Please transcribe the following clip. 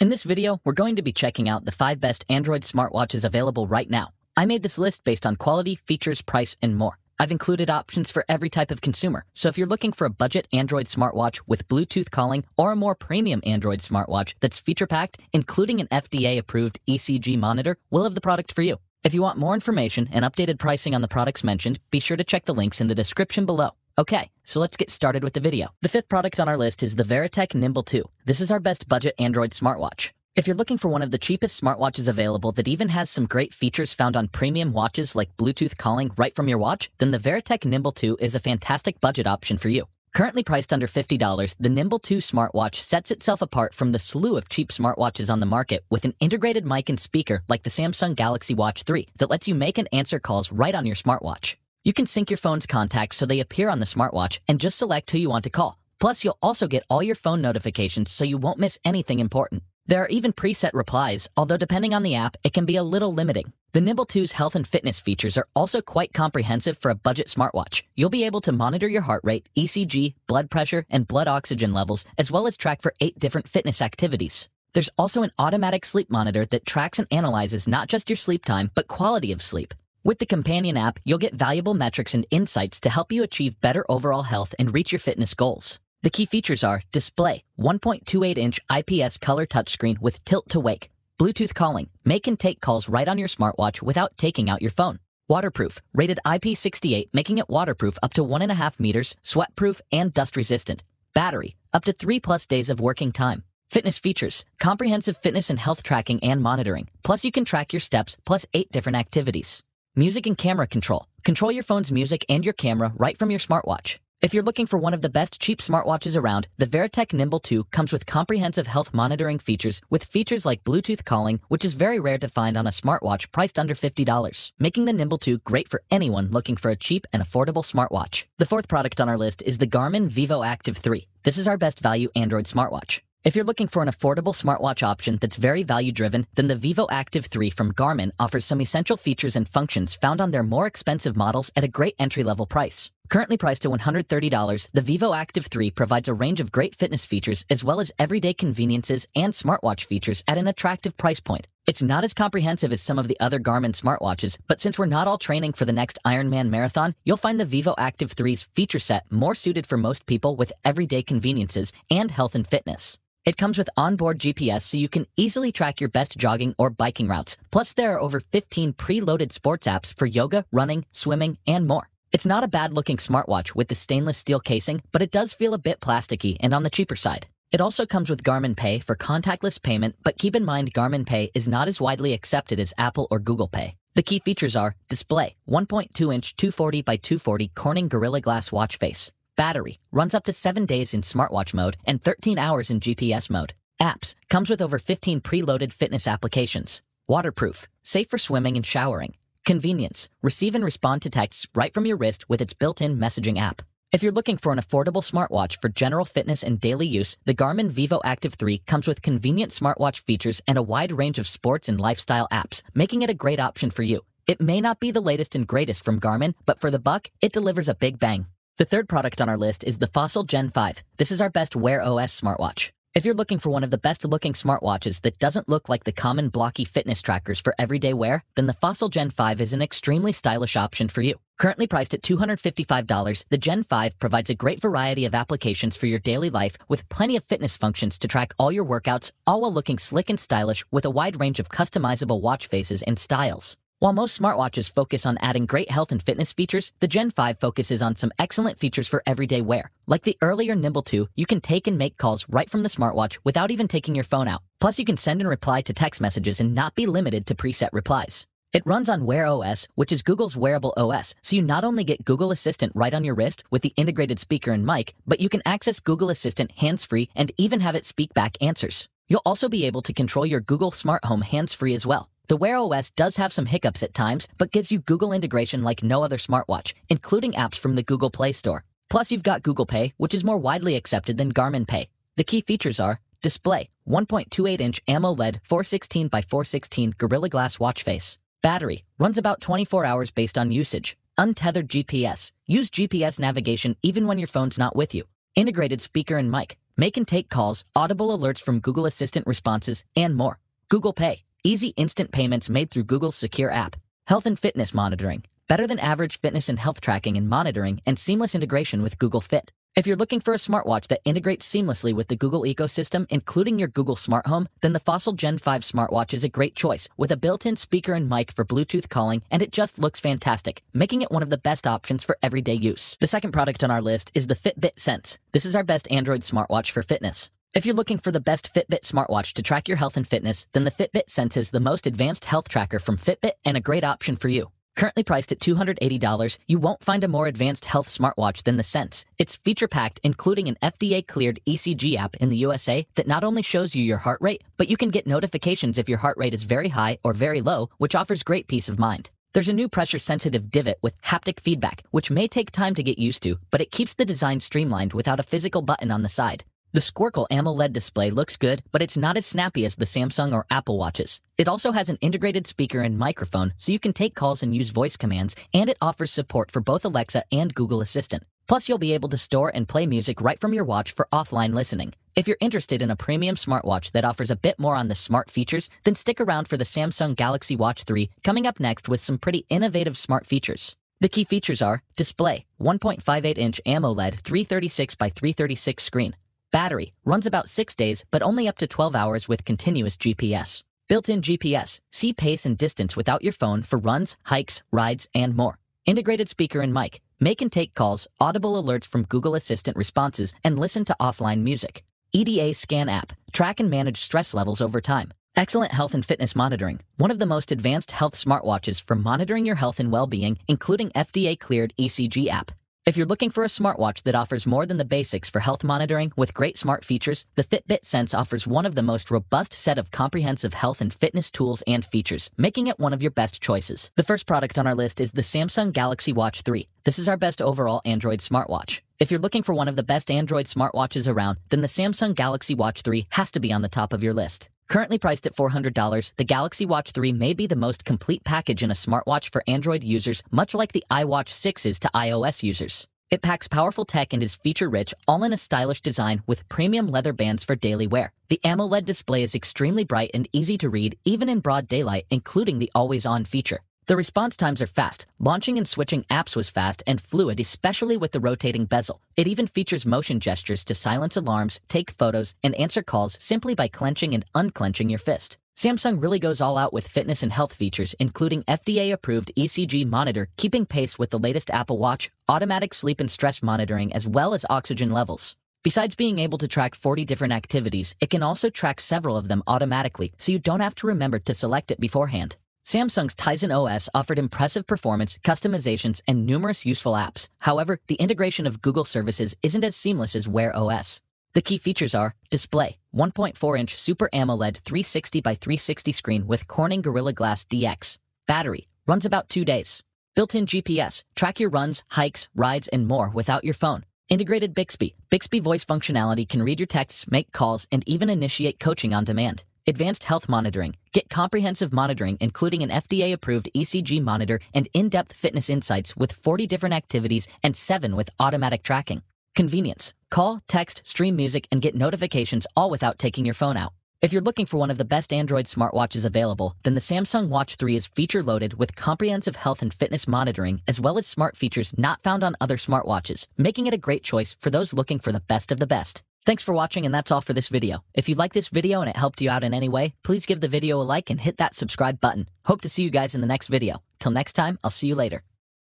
In this video, we're going to be checking out the 5 best Android smartwatches available right now. I made this list based on quality, features, price, and more. I've included options for every type of consumer, so if you're looking for a budget Android smartwatch with Bluetooth calling or a more premium Android smartwatch that's feature-packed, including an FDA-approved ECG monitor, we'll have the product for you. If you want more information and updated pricing on the products mentioned, be sure to check the links in the description below. Okay, so let's get started with the video. The 5th product on our list is the Verratek Nimble 2. This is our best budget Android smartwatch. If you're looking for one of the cheapest smartwatches available that even has some great features found on premium watches like Bluetooth calling right from your watch, then the Verratek Nimble 2 is a fantastic budget option for you. Currently priced under $50, the Nimble 2 smartwatch sets itself apart from the slew of cheap smartwatches on the market with an integrated mic and speaker like the Samsung Galaxy Watch 3 that lets you make and answer calls right on your smartwatch. You can sync your phone's contacts so they appear on the smartwatch and just select who you want to call. Plus, you'll also get all your phone notifications so you won't miss anything important. There are even preset replies, although depending on the app, it can be a little limiting. The Nimble 2's health and fitness features are also quite comprehensive for a budget smartwatch. You'll be able to monitor your heart rate, ECG, blood pressure, and blood oxygen levels, as well as track for 8 different fitness activities. There's also an automatic sleep monitor that tracks and analyzes not just your sleep time, but quality of sleep. With the companion app, you'll get valuable metrics and insights to help you achieve better overall health and reach your fitness goals. The key features are display, 1.28-inch IPS color touchscreen with tilt-to-wake, Bluetooth calling, make and take calls right on your smartwatch without taking out your phone, waterproof, rated IP68, making it waterproof up to 1.5 meters, sweatproof, and dust-resistant, battery, up to 3+ days of working time, fitness features, comprehensive fitness and health tracking and monitoring, plus you can track your steps, plus 8 different activities, music and camera control, control your phone's music and your camera right from your smartwatch. If you're looking for one of the best cheap smartwatches around, the Verratek Nimble 2 comes with comprehensive health monitoring features with features like Bluetooth calling, which is very rare to find on a smartwatch priced under $50, making the Nimble 2 great for anyone looking for a cheap and affordable smartwatch. The 4th product on our list is the Garmin Vivoactive 3. This is our best value Android smartwatch. If you're looking for an affordable smartwatch option that's very value-driven, then the Vivoactive 3 from Garmin offers some essential features and functions found on their more expensive models at a great entry-level price. Currently priced at $130, the Vivoactive 3 provides a range of great fitness features as well as everyday conveniences and smartwatch features at an attractive price point. It's not as comprehensive as some of the other Garmin smartwatches, but since we're not all training for the next Ironman marathon, you'll find the Vivoactive 3's feature set more suited for most people with everyday conveniences and health and fitness. It comes with onboard GPS so you can easily track your best jogging or biking routes. Plus, there are over 15 pre-loaded sports apps for yoga, running, swimming, and more. It's not a bad-looking smartwatch with the stainless steel casing, but it does feel a bit plasticky and on the cheaper side. It also comes with Garmin Pay for contactless payment, but keep in mind Garmin Pay is not as widely accepted as Apple or Google Pay. The key features are display, 1.2-inch 240 by 240 Corning Gorilla Glass watch face. Battery, runs up to 7 days in smartwatch mode and 13 hours in GPS mode. Apps, comes with over 15 preloaded fitness applications. Waterproof, safe for swimming and showering. Convenience, receive and respond to texts right from your wrist with its built-in messaging app. If you're looking for an affordable smartwatch for general fitness and daily use, the Garmin Vivoactive 3 comes with convenient smartwatch features and a wide range of sports and lifestyle apps, making it a great option for you. It may not be the latest and greatest from Garmin, but for the buck, it delivers a big bang. The 3rd product on our list is the Fossil Gen 5. This is our best Wear OS smartwatch. If you're looking for one of the best-looking smartwatches that doesn't look like the common blocky fitness trackers for everyday wear, then the Fossil Gen 5 is an extremely stylish option for you. Currently priced at $255, the Gen 5 provides a great variety of applications for your daily life with plenty of fitness functions to track all your workouts, all while looking slick and stylish with a wide range of customizable watch faces and styles. While most smartwatches focus on adding great health and fitness features, the Gen 5 focuses on some excellent features for everyday wear. Like the earlier Nimble 2, you can take and make calls right from the smartwatch without even taking your phone out. Plus, you can send and reply to text messages and not be limited to preset replies. It runs on Wear OS, which is Google's wearable OS, so you not only get Google Assistant right on your wrist with the integrated speaker and mic, but you can access Google Assistant hands-free and even have it speak back answers. You'll also be able to control your Google Smart Home hands-free as well. The Wear OS does have some hiccups at times, but gives you Google integration like no other smartwatch, including apps from the Google Play Store. Plus, you've got Google Pay, which is more widely accepted than Garmin Pay. The key features are display, 1.28-inch AMOLED 416 by 416 Gorilla Glass watch face. Battery, runs about 24 hours based on usage. Untethered GPS, use GPS navigation even when your phone's not with you. Integrated speaker and mic, Make and take calls, audible alerts from Google Assistant responses, and more. Google Pay, easy instant payments made through Google's secure app. Health and fitness monitoring, better than average fitness and health tracking and monitoring, and seamless integration with Google Fit. If you're looking for a smartwatch that integrates seamlessly with the Google ecosystem, including your Google Smart Home, then the Fossil Gen 5 smartwatch is a great choice, with a built-in speaker and mic for Bluetooth calling, and it just looks fantastic, making it one of the best options for everyday use. The second product on our list is the Fitbit Sense. This is our best Android smartwatch for fitness. If you're looking for the best Fitbit smartwatch to track your health and fitness, then the Fitbit Sense is the most advanced health tracker from Fitbit and a great option for you. Currently priced at $280, you won't find a more advanced health smartwatch than the Sense. It's feature-packed, including an FDA-cleared ECG app in the USA that not only shows you your heart rate, but you can get notifications if your heart rate is very high or very low, which offers great peace of mind. There's a new pressure-sensitive divot with haptic feedback, which may take time to get used to, but it keeps the design streamlined without a physical button on the side. The squircle AMOLED display looks good, but it's not as snappy as the Samsung or Apple watches. It also has an integrated speaker and microphone, so you can take calls and use voice commands, and it offers support for both Alexa and Google Assistant. Plus, you'll be able to store and play music right from your watch for offline listening. If you're interested in a premium smartwatch that offers a bit more on the smart features, then stick around for the Samsung Galaxy Watch 3, coming up next with some pretty innovative smart features. The key features are display, 1.58-inch AMOLED 336x336 screen. Battery, runs about 6 days, but only up to 12 hours with continuous GPS. Built-in GPS, see pace and distance without your phone for runs, hikes, rides, and more. Integrated speaker and mic, make and take calls, audible alerts from Google Assistant responses, and listen to offline music. EDA Scan app, track and manage stress levels over time. Excellent health and fitness monitoring, one of the most advanced health smartwatches for monitoring your health and well-being, including FDA-cleared ECG app. If you're looking for a smartwatch that offers more than the basics for health monitoring with great smart features, the Fitbit Sense offers one of the most robust set of comprehensive health and fitness tools and features, making it one of your best choices. The first product on our list is the Samsung Galaxy Watch 3. This is our best overall Android smartwatch. If you're looking for one of the best Android smartwatches around, then the Samsung Galaxy Watch 3 has to be on the top of your list. Currently priced at $400, the Galaxy Watch 3 may be the most complete package in a smartwatch for Android users, much like the iWatch 6 is to iOS users. It packs powerful tech and is feature-rich, all in a stylish design with premium leather bands for daily wear. The AMOLED display is extremely bright and easy to read, even in broad daylight, including the always-on feature. The response times are fast. Launching and switching apps was fast and fluid, especially with the rotating bezel. It even features motion gestures to silence alarms, take photos, and answer calls simply by clenching and unclenching your fist. Samsung really goes all out with fitness and health features, including FDA-approved ECG monitor, keeping pace with the latest Apple Watch, automatic sleep and stress monitoring, as well as oxygen levels. Besides being able to track 40 different activities, it can also track several of them automatically, so you don't have to remember to select it beforehand. Samsung's Tizen OS offered impressive performance, customizations, and numerous useful apps. However, the integration of Google services isn't as seamless as Wear OS. The key features are display, 1.4-inch Super AMOLED 360x360 screen with Corning Gorilla Glass DX. Battery, runs about 2 days. Built-in GPS, track your runs, hikes, rides, and more without your phone. Integrated Bixby, Bixby voice functionality can read your texts, make calls, and even initiate coaching on demand. Advanced health monitoring. Get comprehensive monitoring, including an FDA-approved ECG monitor and in-depth fitness insights with 40 different activities and 7 with automatic tracking. Convenience. Call, text, stream music, and get notifications all without taking your phone out. If you're looking for one of the best Android smartwatches available, then the Samsung Watch 3 is feature-loaded with comprehensive health and fitness monitoring as well as smart features not found on other smartwatches, making it a great choice for those looking for the best of the best. Thanks for watching, and that's all for this video. If you like this video and it helped you out in any way, please give the video a like and hit that subscribe button. Hope to see you guys in the next video. Till next time, I'll see you later.